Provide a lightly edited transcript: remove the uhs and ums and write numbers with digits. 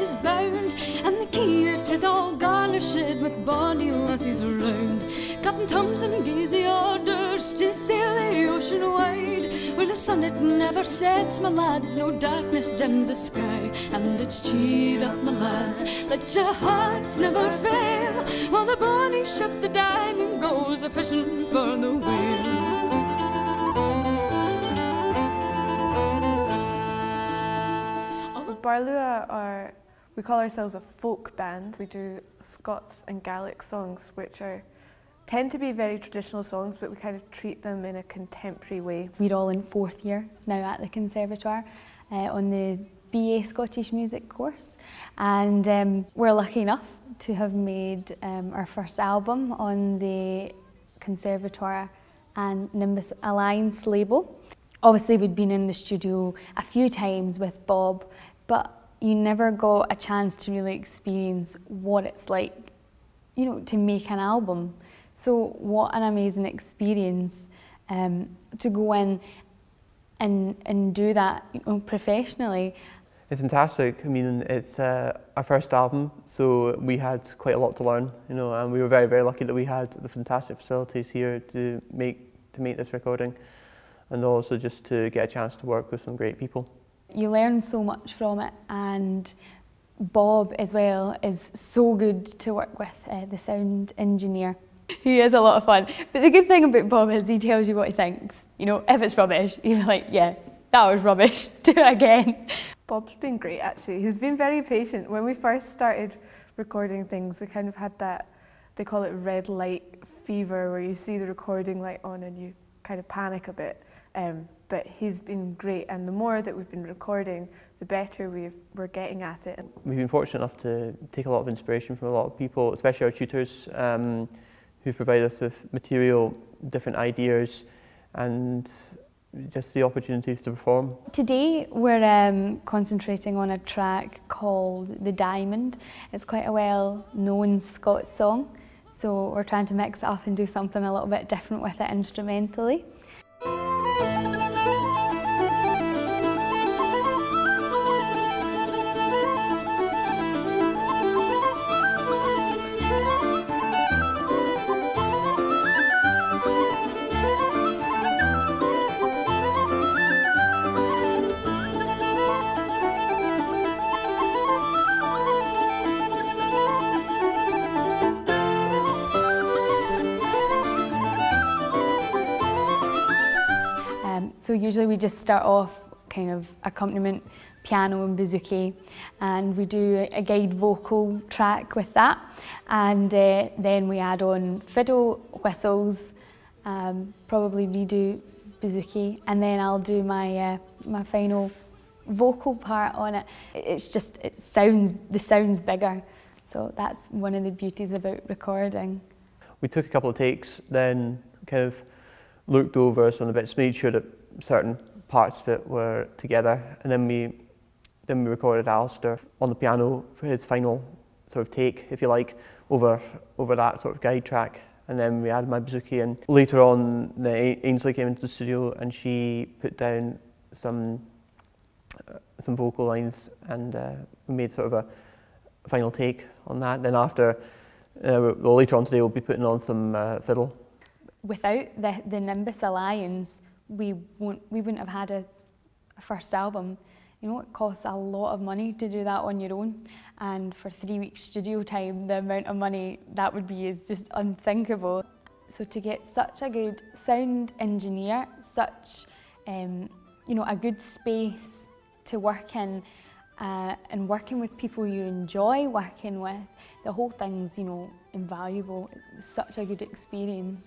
ashes bound, and the keert is all garnished with bonny lassies around. Captain Thompson gives the orders to sail the ocean wide. Well, the sun it never sets, my lads, no darkness dims the sky, and it's cheered up, my lads, let your hearts never fail, while the bonny ship, the Diamond, goes a-fishing for the whale. Barluath are, we call ourselves a folk band. We do Scots and Gaelic songs, which tend to be very traditional songs, but we kind of treat them in a contemporary way. We're all in fourth year now at the Conservatoire on the BA Scottish Music course, and we're lucky enough to have made our first album on the Conservatoire and Nimbus Alliance label. Obviously we'd been in the studio a few times with Bob, but you never got a chance to really experience what it's like, you know, to make an album. So what an amazing experience to go in and do that, you know, professionally. It's fantastic. I mean, it's our first album, so we had quite a lot to learn, you know, and we were very, very lucky that we had the fantastic facilities here to make this recording, and also just to get a chance to work with some great people. You learn so much from it, and Bob as well is so good to work with, the sound engineer. He is a lot of fun, but the good thing about Bob is he tells you what he thinks. You know, if it's rubbish, he's like, yeah, that was rubbish, do it again. Bob's been great actually, he's been very patient. When we first started recording things, we kind of had that, they call it red light fever, where you see the recording light on and you kind of panic a bit. But he's been great, and the more that we've been recording, the better we're getting at it. We've been fortunate enough to take a lot of inspiration from a lot of people, especially our tutors, who've provided us with material, different ideas, and just the opportunities to perform. Today we're concentrating on a track called The Diamond. It's quite a well-known Scots song, so we're trying to mix it up and do something a little bit different with it instrumentally. So usually we just start off kind of accompaniment, piano and bouzouki, and we do a guide vocal track with that, and then we add on fiddle, whistles, probably redo bouzouki, and then I'll do my my final vocal part on it. It's just, it sounds, the sound's bigger, so that's one of the beauties about recording. We took a couple of takes, then kind of looked over some of the bits, made sure that certain parts of it were together, and then we recorded Alistair on the piano for his final sort of take, if you like, over that sort of guide track, and then we added my bouzouki in. Later on, Ainsley came into the studio and she put down some vocal lines, and we made sort of a final take on that. Then after, well, later on today we'll be putting on some fiddle. Without the Nimbus Alliance, we wouldn't have had a first album. You know, it costs a lot of money to do that on your own, and for 3 weeks studio time, the amount of money that would be is just unthinkable. So to get such a good sound engineer, such you know, a good space to work in, and working with people you enjoy working with, the whole thing's, you know, invaluable. It's such a good experience.